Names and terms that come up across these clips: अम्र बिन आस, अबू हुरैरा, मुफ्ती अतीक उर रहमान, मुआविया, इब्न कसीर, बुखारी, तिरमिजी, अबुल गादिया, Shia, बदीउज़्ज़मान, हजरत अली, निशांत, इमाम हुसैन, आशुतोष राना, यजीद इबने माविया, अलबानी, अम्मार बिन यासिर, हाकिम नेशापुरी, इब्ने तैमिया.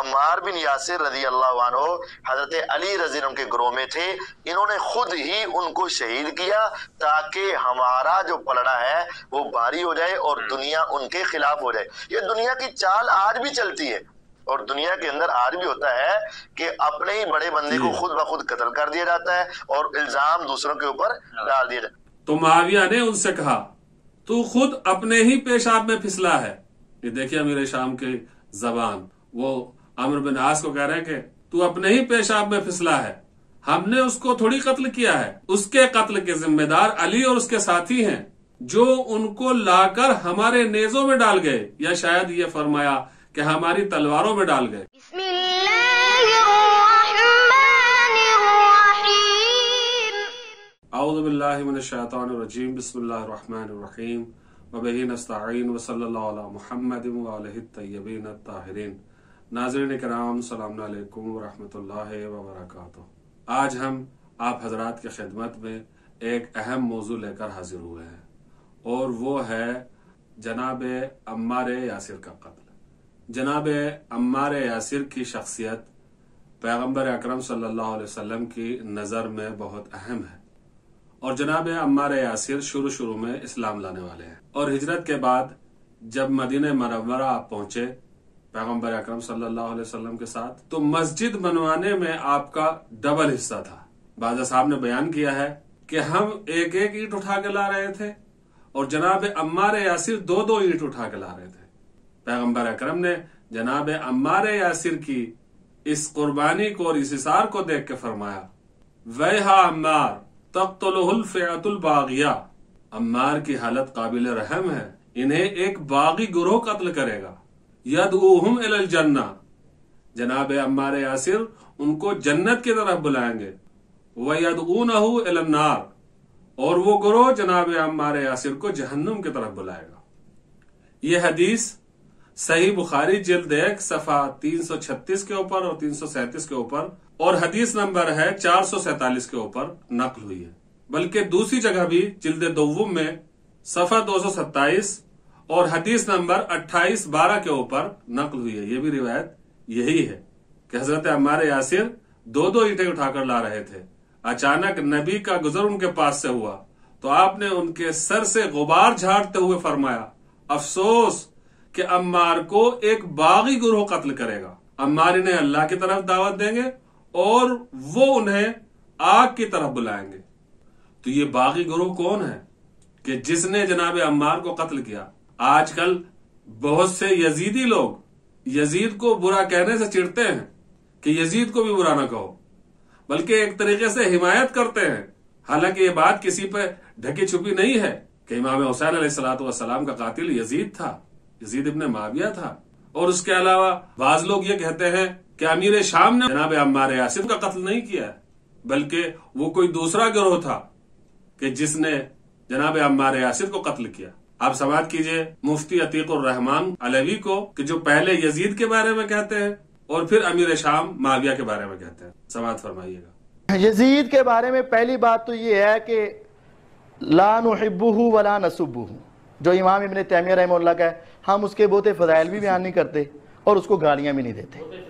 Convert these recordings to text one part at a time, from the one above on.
अम्मार बिन यासिर रजी अल्लाह अन्हो हजरत अली रज़ी अन्हु के ग्रोह में थे। इन्होंने खुद ही उनको शहीद किया ताकि हमारा जो पलड़ा है वो भारी हो जाए और दुनिया उनके खिलाफ हो जाए। ये दुनिया की चाल आज भी चलती है और दुनिया के अंदर आज भी होता है कि अपने ही बड़े बंदे को खुद ब खुद कत्ल कर दिया जाता है और इल्जाम दूसरों के ऊपर डाल दिया जाता है। तो मुआविया ने उनसे कहा, तू खुद अपने ही पेशाब में फिसला है। ये देखिए अमीर शाम के जबान, वो अम्र बिन आस को कह रहे हैं कि तू अपने ही पेशाब में फिसला है, हमने उसको थोड़ी कत्ल किया है। उसके कत्ल के जिम्मेदार अली और उसके साथी हैं जो उनको लाकर हमारे नेजों में डाल गए, या शायद ये फरमाया कि हमारी तलवारों में डाल गए। औज़ु बिल्लाहि मिनश शैतानिर रजीम, बिस्मिल्लाहिर रहमानिर रहीम, व बिही नस्तईन, व सल्लल्लाहु अला मुहम्मदिन व आलिहि अत-तय्यबीन अत-ताहिरीन। नाज़रीन किराम, सलाम अलैकुम व रहमतुल्लाहि व बरकातुहू। आज हम आप हजरात की खिदमत में एक अहम मौजू लेकर हाजिर हुए हैं और वो है जनाब अम्मार यासिर का कत्ल। जनाब अम्मार यासिर की शख्सियत पैगम्बर अकरम सल्लल्लाहु अलैहि वसल्लम की नज़र में बहुत अहम है और जनाब अम्मार यासिर शुरू में इस्लाम लाने वाले हैं और हिजरत के बाद जब मदीने मनव्वरा आप पहुंचे पैगम्बर अकरम सल्लल्लाहु अलैहि वसल्लम के साथ, तो मस्जिद बनवाने में आपका डबल हिस्सा था। बादशाह साहब ने बयान किया है कि हम एक एक ईंट उठा के ला रहे थे और जनाब अम्मार यासिर 2-2 ईंट उठा के ला रहे थे। पैगम्बर अकरम ने जनाब अम्मार यासिर की इस कुर्बानी को और इस हिसार को देख के फरमाया, वैहा अम्मार तक़्तुलुहुल फ़िअतुल बाग़िया, अम्मार की हालत काबिल रहम है, इन्हें एक बागी गिरोह कत्ल करेगा। यदऊहुम इलल जन्ना, जनाब अम्मार यासिर उनको जन्नत की तरफ बुलाएंगे। व यदऊनहु इलन नार, और वो गिरोह जनाब अम्मार यासिर को जहन्नुम की तरफ बुलाएगा। ये हदीस सही बुखारी जिल्द 1 सफा 336 के ऊपर और 337 के ऊपर और हदीस नंबर है 447 के ऊपर नकल हुई है। बल्कि दूसरी जगह भी जिल्द 2 में सफा 227 और हदीस नंबर 2812 के ऊपर नकल हुई है। ये भी रिवायत यही है कि हजरत अम्मार यासिर 2-2 ईंटें उठाकर ला रहे थे। अचानक नबी का गुजर उनके पास से हुआ तो आपने उनके सर से गुबार झाड़ते हुए फरमाया, अफसोस कि अम्मार को एक बागी गिरोह कत्ल करेगा। अम्मार इन्हें अल्लाह की तरफ दावत देंगे और वो उन्हें आग की तरफ बुलाएंगे। तो ये बागी गिरोह कौन है कि जिसने जनाब अम्मार को कत्ल किया? आजकल बहुत से यजीदी लोग यजीद को बुरा कहने से चिढ़ते हैं कि यजीद को भी बुरा ना कहो, बल्कि एक तरीके से हिमायत करते हैं। हालांकि ये बात किसी पर ढकी छुपी नहीं है कि इमाम हुसैन अलैहिस्सलातु वस्सलाम का कातिल यजीद था, यजीद इबने माविया था। और उसके अलावा बाज लोग ये कहते हैं कि अमीर शाम ने जनाब अम्मार यासिर का कत्ल नहीं किया है, बल्कि वो कोई दूसरा गिरोह था कि जिसने जनाब अम्मार यासिर को कत्ल किया। आप समाज कीजिए मुफ्ती अतीक उर रहमान अलवी को कि जो पहले यजीद के बारे में कहते हैं और फिर अमीर शाम मुआविया के बारे में कहते हैं। समाज फरमाइएगा। यजीद के बारे में पहली बात तो ये है कि ला नुहिब्बुहु वला नसुब्बुहु, जो इमाम इब्ने तैमिया रहमतुल्लाह का है, हम उसके बहुते फजाइल भी बयान नहीं करते और उसको गालियां भी नहीं देते।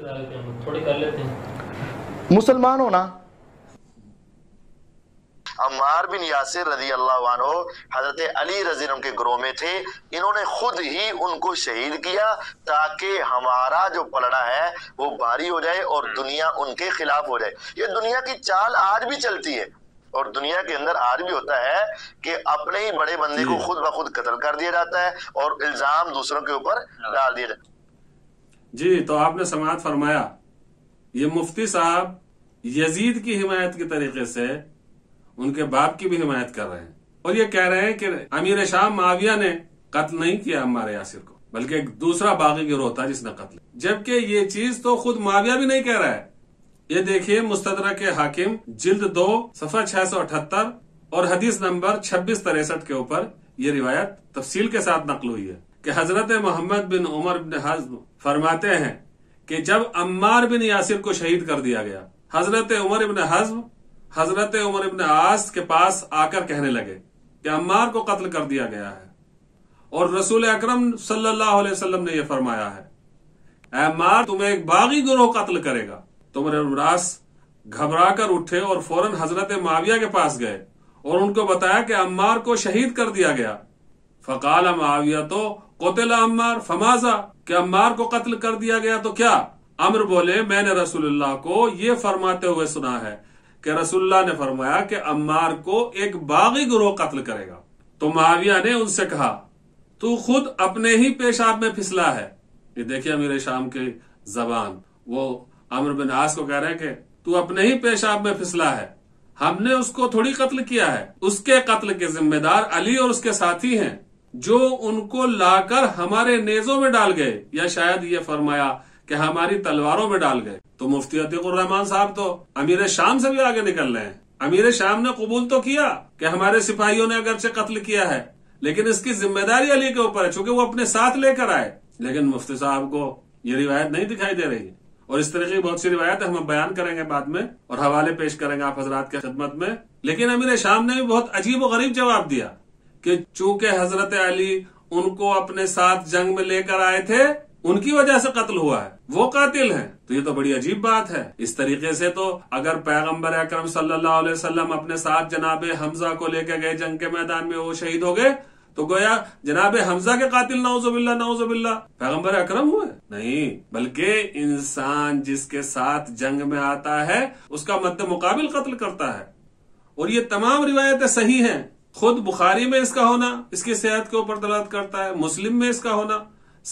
मुसलमान होना अम्मार बिन यासिर रजी अल्लाह अन्हो हजरत अली रजी अन्हु के ग्रोह में थे। इन्होंने खुद ही उनको शहीद किया ताकि हमारा जो पलड़ा है वो भारी हो जाए और दुनिया उनके खिलाफ हो जाए। ये दुनिया की चाल आज भी चलती है और दुनिया के अंदर आज भी होता है कि अपने ही बड़े बंदे को खुद ब खुद कत्ल कर दिया जाता है और इल्जाम दूसरों के ऊपर डाल दिया जाता है। जी, तो आपने समाअत फरमाया, ये मुफ्ती साहब यजीद की हिमायत के तरीके से उनके बाप की भी हिमायत कर रहे हैं और ये कह रहे हैं कि अमीर शाम मुआविया ने कत्ल नहीं किया अम्मार यासिर को, बल्कि एक दूसरा बागी गिरोह था जिसने कत्ल, जबकि ये चीज तो खुद मुआविया भी नहीं कह रहा है। ये देखिए मुस्तदरक के हाकिम जिल्द 2 सफा 678 और हदीस नंबर 2663 के ऊपर ये रिवायत तफसील के साथ नकल हुई है कि हजरत मोहम्मद बिन उमर बिन हज़्म फरमाते हैं कि जब अम्मार बिन यासिर को शहीद कर दिया गया, हजरत उमर इब्न हज़्म हजरत उमर इब्न आस के पास आकर कहने लगे कि अम्मार को कत्ल कर दिया गया है और रसूल अकरम सल्लल्लाहु अलैहि वसल्लम ने यह फरमाया है। अम्मार तुम्हें एक बागी गिरोह कत्ल करेगा। तो अम्र बिन आस घबरा कर उठे और फौरन हजरत मुआविया के पास गए और उनको बताया कि अम्मार को शहीद कर दिया गया। फकाल मुआविया तो कोतला अम्मार फमाजा, कि अम्मार को कत्ल कर दिया गया तो क्या? अम्र बोले, मैंने रसूलुल्लाह को ये फरमाते हुए सुना है कि रसूलुल्लाह ने फरमाया कि अम्मार को एक बागी गिरोह कत्ल करेगा। तो मुआविया ने उनसे कहा, तू खुद अपने ही पेशाब में फिसला है। ये देखिए अमीर शाम की जबान, वो अम्र बिन आस को कह रहे हैं कि तू अपने ही पेशाब में फिसला है, हमने उसको थोड़ी कत्ल किया है। उसके कत्ल के जिम्मेदार अली और उसके साथी हैं जो उनको लाकर हमारे नेजों में डाल गए, या शायद ये फरमाया कि हमारी तलवारों में डाल गए। तो मुफ्ती अतीक उर रहमान साहब तो अमीर शाम से भी आगे निकल रहे हैं। अमीर शाम ने कबूल तो किया कि हमारे सिपाहियों ने अगरचे कत्ल किया है, लेकिन इसकी जिम्मेदारी अली के ऊपर है चूंकि वो अपने साथ लेकर आए। लेकिन मुफ्ती साहब को ये रिवायत नहीं दिखाई दे रही है, और इस तरह की बहुत सी रिवायत हम बयान करेंगे बाद में और हवाले पेश करेंगे आप हजरात की खिदमत में। लेकिन अमीर शाम ने भी बहुत अजीब और गरीब जवाब दिया कि चूंकि हजरत अली उनको अपने साथ जंग में लेकर आए थे, उनकी वजह से कत्ल हुआ है, वो कातिल हैं। तो ये तो बड़ी अजीब बात है। इस तरीके से तो अगर पैगम्बर अकरम सल्लल्लाहु अलैहि वसल्लम अपने साथ जनाब हमजा को लेकर गए जंग के मैदान में, वो शहीद हो गए, तो गोया जनाब हमजा के कातिल नाउजुबिल्ला नाउजुबिल्ला पैगंबर अकरम हुए? नहीं, बल्कि इंसान जिसके साथ जंग में आता है उसका मद्द मुकाबिल कत्ल करता है। और ये तमाम रिवायतें सही हैं। खुद बुखारी में इसका होना इसकी सेहत के ऊपर दलालत करता है, मुस्लिम में इसका होना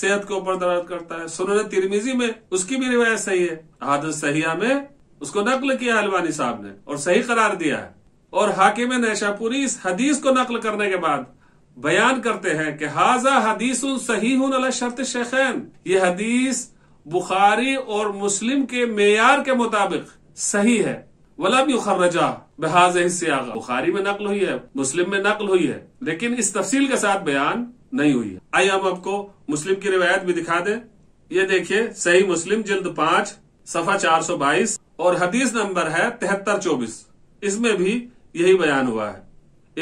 सेहत के ऊपर दलालत करता है, सुनन तिरमिजी में उसकी भी रिवायत सही है, अहादीस सहीहा में उसको नकल किया अलबानी साहब ने और सही करार दिया है। और हाकिम नेशापुरी इस हदीस को नकल करने के बाद बयान करते हैं कि हाजा हदीसुन सहीहुन अला शर्त शेखैन, ये हदीस बुखारी और मुस्लिम के मेयार के मुताबिक सही है। वलम युखर्रजा बहाज़ सियागा, बुखारी में नकल हुई है, मुस्लिम में नकल हुई है, लेकिन इस तफसील के साथ बयान नहीं हुई है। आइए हम आपको मुस्लिम की रिवायत भी दिखा दें। ये देखिए सही मुस्लिम जिल्द 5 सफा 422 और हदीस नंबर है 7324। इसमें भी यही बयान हुआ है।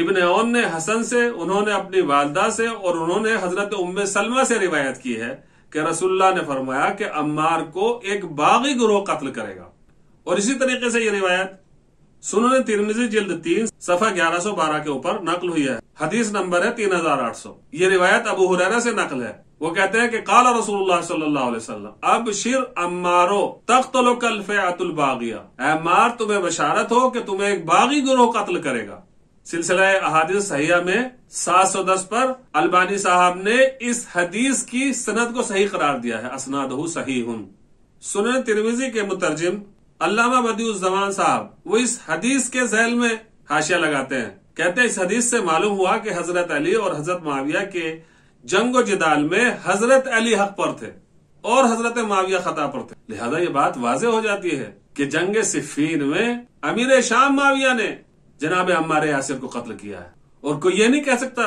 इब्न ओन ने हसन से, उन्होंने अपनी वालदा से और उन्होंने हजरत उम्मे सलमा से रिवायत की है कि रसूलुल्लाह ने फरमाया कि अम्मार को एक बागी गिरोह कत्ल करेगा। और इसी तरीके से यह रिवायत सुनन तिरमिजी जिल्द 3 सफा 1112 के ऊपर नकल हुई है। हदीस नंबर है 3800। ये रिवायत अबू हुरैरा से नकल है। वो कहते हैं कि काला रसूलुल्लाह सल्लल्लाहु अलैहि वसल्लम अब शिर अम्मारो तख्तुल कल फिअतुल बागिया, अम्मार तुम्हें बशारत हो कि तुम्हें एक बागी गिरोह कत्ल करेगा। सिलसिला अहादीस सहीहा में 710 पर अलबानी साहब ने इस हदीस की सनद को सही करार दिया है, असनादहु सहीहुन। सुनन तिरमिजी के मुतर्जिम अल्लामा बदीउज़्ज़मान साहब वो इस हदीस के ज़ैल में हाशिया लगाते हैं। कहते हैं इस हदीस से मालूम हुआ कि हजरत अली और हजरत मुआविया के जंगो जिदाल में हजरत अली हक पर थे और हजरत मुआविया खता पर थे। लिहाजा ये बात वाज़े हो जाती है कि जंग सिफ़ीन में अमीर शाम मुआविया ने जनाब अम्मार यासिर को कत्ल किया है, और कोई ये नहीं कह सकता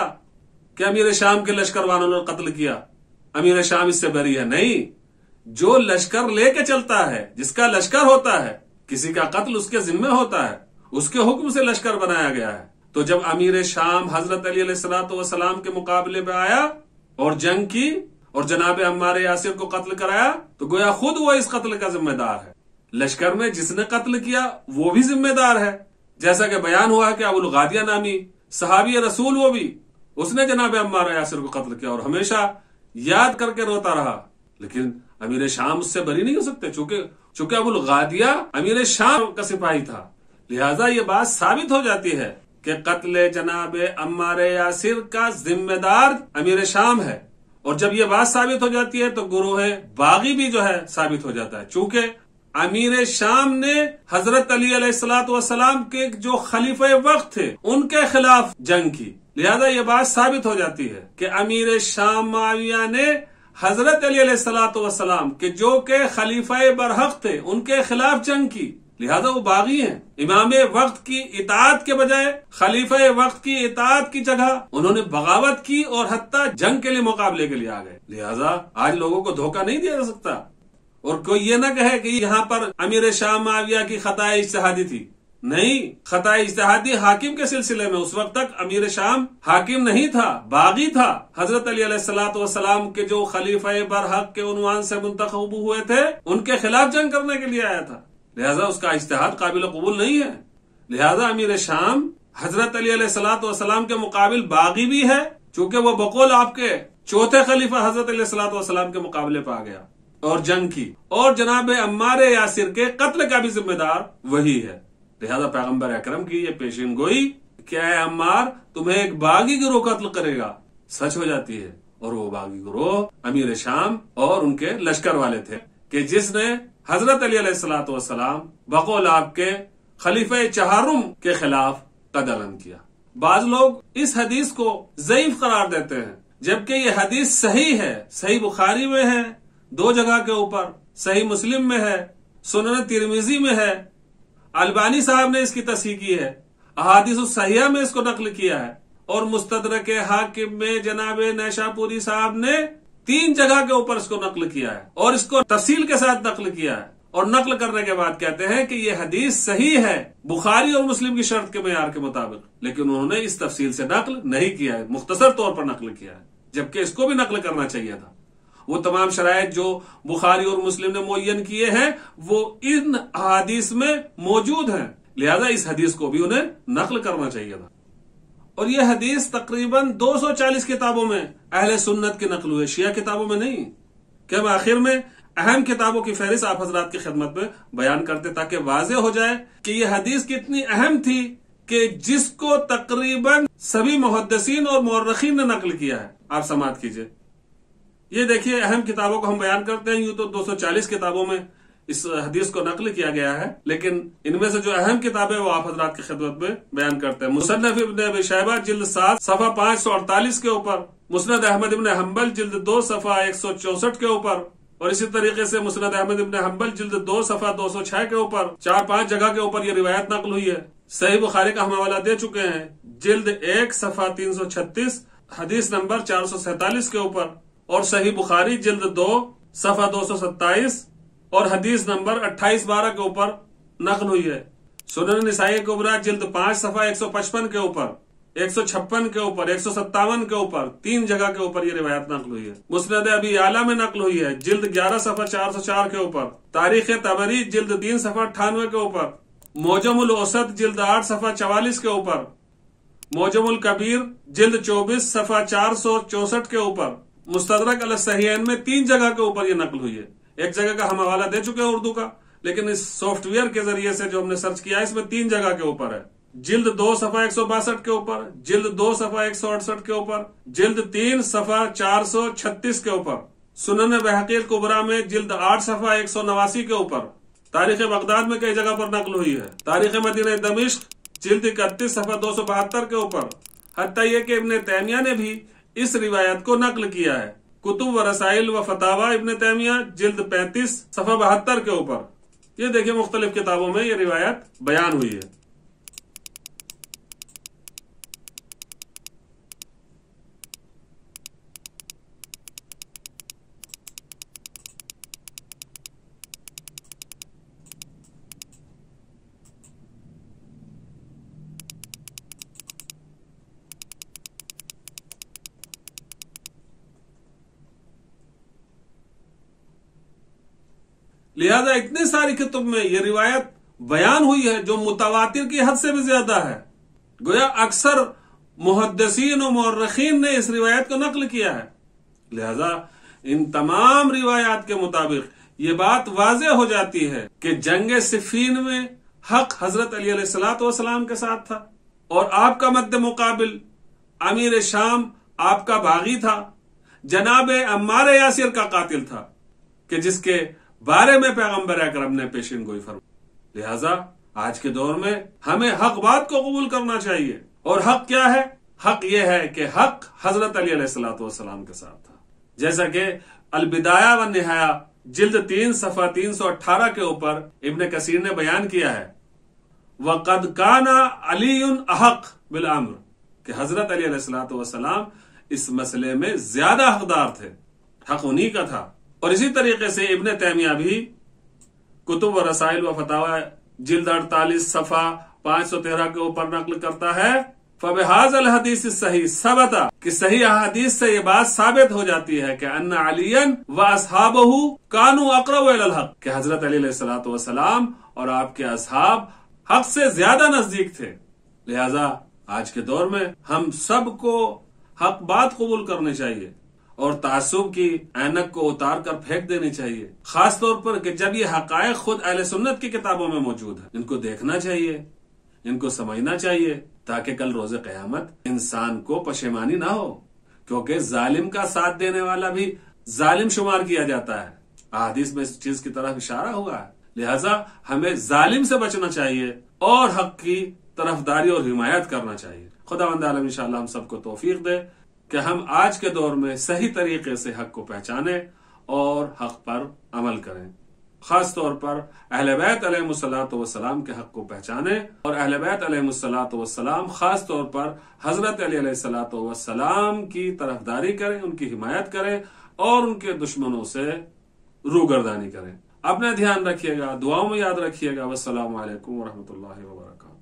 कि अमीर शाम के लश्कर वालों ने कत्ल किया, अमीर शाम इससे बरी है। नहीं, जो लश्कर लेके चलता है, जिसका लश्कर होता है, किसी का कत्ल उसके जिम्मे होता है, उसके हुक्म से लश्कर बनाया गया है। तो जब अमीर शाम हजरत अली अलैहिस्सलातु वस्सलाम के मुकाबले में आया और जंग की और जनाब अम्मार यासिर को कत्ल कराया, तो गोया खुद वो इस कत्ल का जिम्मेदार है। लश्कर में जिसने कत्ल किया वो भी जिम्मेदार है, जैसा कि बयान हुआ है कि अबुल गादिया नामी सहाबी रसूल, वो भी उसने जनाब अम्मार यासिर को कत्ल किया और हमेशा याद करके रोता रहा। लेकिन अमीर शाम उससे बरी नहीं हो सकते, चूंकि अबुल गादिया अमीर शाम का सिपाही था। लिहाजा ये बात साबित हो जाती है कि कत्ल जनाब अम्मार यासिर का जिम्मेदार अमीर शाम है। और जब ये बात साबित हो जाती है तो गुरोह बागी भी जो है साबित हो जाता है, चूंकि अमीर शाम ने हजरत अली अलैहिस्सलातु वस्सलाम के जो खलीफे वक्त थे उनके खिलाफ जंग की। लिहाजा ये बात साबित हो जाती है कि अमीर शाम मुआविया ने हजरत अली अलैहिस्सलातु वस्सलाम के जो के खलीफे बरहक थे उनके खिलाफ जंग की, लिहाजा वो बागी हैं। इमाम वक्त की इताअत के बजाय खलीफे वक्त की इताअत की जगह उन्होंने बगावत की और हत्ता जंग के लिए मुकाबले के लिए आ गए। लिहाजा आज लोगों को धोखा नहीं दिया जा सकता और कोई ये ना कहे कि यहाँ पर अमीर शाह मुआविया की खताए इज्तिहादी थी। नहीं, खता इज्तिहादी हाकिम के सिलसिले में उस वक्त तक अमीर शाम हाकिम नहीं था, बागी था। हजरत अली अलैहिस्सलातु वस्सलाम के जो खलीफाए बरहक के उनवान से मुंतखब हुए थे उनके खिलाफ जंग करने के लिए आया था, लिहाजा उसका इज्तिहाद काबिल कबूल नहीं है। लिहाजा अमीर शाम हजरत अली अलैहिस्सलातु वस्सलाम के मुकाबिल बागी भी है, चूंकि वो बकौल आपके चौथे खलीफा हजरत अली अलैहिस्सलातु वस्सलाम के मुकाबले पर आ गया और जंग की, और जनाब अम्मार बिन यासिर के कत्ल का भी जिम्मेदार वही है। लिहाजा पैगम्बर अकरम की यह पेशीन गोई क्या है, अम्मार तुम्हें एक बागी गिरोह कत्ल करेगा, सच हो जाती है। और वो बागी गिरोह अमीर शाम और उनके लश्कर वाले थे कि जिसने हजरत अली अलैहिस्सलातु वस्सलाम बकौल आपके खलीफा चहारुम के खिलाफ कदम किया। बाज लोग इस हदीस को ज़ईफ करार देते हैं, जबकि ये हदीस सही है, सही बुखारी में है 2 जगह के ऊपर, सही मुस्लिम में है, सुनन तिरमिजी में है, अलबानी साहब ने इसकी तस्हीह की है, अहादीस सहिहा में इसको नकल किया है, और मुस्तदरक हाकिम में जनाब नेशापुरी साहब ने 3 जगह के ऊपर इसको नकल किया है और इसको तफसील के साथ नकल किया है। और नकल करने के बाद कहते हैं कि यह हदीस सही है बुखारी और मुस्लिम की शर्त के मयार के मुताबिक, लेकिन उन्होंने इस तफसील से नकल नहीं किया है, मुख्तसर तौर पर नकल किया है, जबकि इसको भी नकल करना चाहिए था। वो तमाम शराइत जो बुखारी और मुस्लिम ने मुय्यन किए हैं वो इन अहादीस में मौजूद हैं, लिहाजा इस हदीस को भी उन्हें नकल करना चाहिए था। और यह हदीस तकरीबन 240 किताबों में अहले सुन्नत की नकल हुई, शिया किताबों में नहीं। कि हम आखिर में अहम किताबों की फहरिस्त आप हजरात की खिदमत में बयान करते ताकि वाजे हो जाए कि यह हदीस कितनी अहम थी कि जिसको तकरीबन सभी मुहद्दिसीन और मुअर्रिखीन ने नकल किया है। आप समाअत कीजिए, ये देखिए अहम किताबों को हम बयान करते हैं। यूं तो 240 किताबों में इस हदीस को नकल किया गया है, लेकिन इनमें से जो अहम किताबें वो आप हजरात की खिदमत में बयान करते हैं। मुसन्नफ इब्न अबी शैबा जिल्द 7 सफा 548 के ऊपर, मुस्नद अहमद इब्न हम्बल जिल्द 2 सफा 164 के ऊपर, और इसी तरीके से मुस्नद अहमद इब्न हम्बल जिल्द 2 सफा 206 के ऊपर 4-5 जगह के ऊपर ये रिवायत नकल हुई है। सही बुखारी का हम हवाला दे चुके हैं, जिल्द 1 सफा 336 हदीस नंबर 447 के ऊपर, और सही बुखारी जिल्द 2 सफा 227 और हदीस नंबर 2812 के ऊपर नकल हुई है। सुनन निसाई कुबरा जिल्द 5 सफा 155 के ऊपर, 156 के ऊपर, 157 के ऊपर 3 जगह के ऊपर ये रिवायत नकल हुई है। मुस्नद अबी आला में नकल हुई है जिल्द 11 सफा 404 के ऊपर, तारीख तबरी जिल्द 3 सफा 98 के ऊपर, मौजमुल औसत जिल्द 8 सफा 44 के ऊपर, मौजमुल कबीर जिल्द 24 सफा 464 के ऊपर, मुस्तदरक अल सहीहैन में 3 जगह के ऊपर ये नकल हुई है। 1 जगह का हम हवाला दे चुके हैं उर्दू का, लेकिन इस सॉफ्टवेयर के जरिए से जो हमने सर्च किया है इसमें 3 जगह के ऊपर है। जिल्द 2 सफा 162 के ऊपर, जिल्द 2 सफा 168 के ऊपर, जिल्द 3 सफा 436 के ऊपर, सुनन बहकील कुबरा में जिल्द 8 सफा 189 के ऊपर, तारीख बगदाद में कई जगह पर नकल हुई है, तारीख मदीना दमिश्क जिल्द 31 सफा 272 के ऊपर। हत्ता ये कि इब्ने तैमिया ने भी इस रिवायत को नकल किया है, कुतुब व रसाइल व फतावा इब्न तैमिया जिल्द 35 सफा 72 के ऊपर। ये देखिए मुख्तलिफ किताबों में ये रिवायत बयान हुई है। लिहाजा इतनी सारी किताब में ये रिवायत बयान हुई है जो मुतवातिर की हद से भी ज्यादा है। गोया अक्सर मुहद्दिसीन और मुअर्रिखीन ने इस रिवायत को नकल किया है। लिहाजा इन तमाम रिवायात के मुताबिक ये बात वाज़े हो जाती है कि जंग सिफीन में हक हजरत अली अलैहिस्सलातु वस्सलाम के साथ था और आपका मद्दे मुकाबिल अमीर शाम आपका बागी था, जनाब अम्मार यासिर का कातिल था कि जिसके बारे में पैगंबर अकरम ने पेशीन गोई फरमाई। लिहाजा आज के दौर में हमें हक बात को कबूल करना चाहिए। और हक क्या है? हक यह है कि हक हजरत अली अलैहिस्सलातु वस्सलाम के साथ था, जैसा कि अलबिदाया व निहाया जिल्द 3 सफा 318 के ऊपर इब्न कसीर ने बयान किया है। वक़द काना अलीयुन अहक बिल अम्र, कि हजरत अली अलैहिस्सलातु वस्सलाम इस मसले में ज्यादा हकदार थे, हक उन्हीं का था। और इसी तरीके से इब्न तैमिया भी कुतुब व रसाइल व फतावा जिल्द 48 सफा 513 के ऊपर नकल करता है। फबहाजल हदीस सही सबता कि सही अहादीस से ये बात साबित हो जाती है कि अन्ना अलियन व असहाबहू कानू अक़रब इलल हक़ कि हजरत अली अलैहिस्सलातु वस्सलाम और आपके असहाब हक से ज्यादा नजदीक थे। लिहाजा आज के दौर में हम सबको हक बात कबूल करनी चाहिए और तासुब की ऐनक को उतार कर फेंक देनी चाहिए, खास तौर पर कि जब ये हक़ायक़ खुद अहले सुन्नत की किताबों में मौजूद है। इनको देखना चाहिए, इनको समझना चाहिए, ताकि कल रोज़े क़यामत इंसान को पशेमानी ना हो, क्योंकि जालिम का साथ देने वाला भी जालिम शुमार किया जाता है। अहादीस में इस चीज की तरफ इशारा हुआ है। लिहाजा हमें जालिम से बचना चाहिए और हक की तरफदारी और हिमायत करना चाहिए। खुदावंद आलम इंशाअल्लाह हम सबको तौफीक दे कि हम आज के दौर में सही तरीके से हक को पहचाने और हक पर अमल करें, खास तौर पर अहले बैत अलैहिमुस्सलातु वस्सलाम के हक को पहचाने और अहले बैत अलैहिमुस्सलातु वस्सलाम खास तौर पर हजरत अली अलैहिस्सलातु वस्सलाम की तरफदारी करें, उनकी हिमायत करें और उनके दुश्मनों से रूगर्दानी करें। अपना ध्यान रखिएगा, दुआओं में याद रखिएगा। वस्सलामु अलैकुम वरहमतुल्लाहि वबरकातुहू।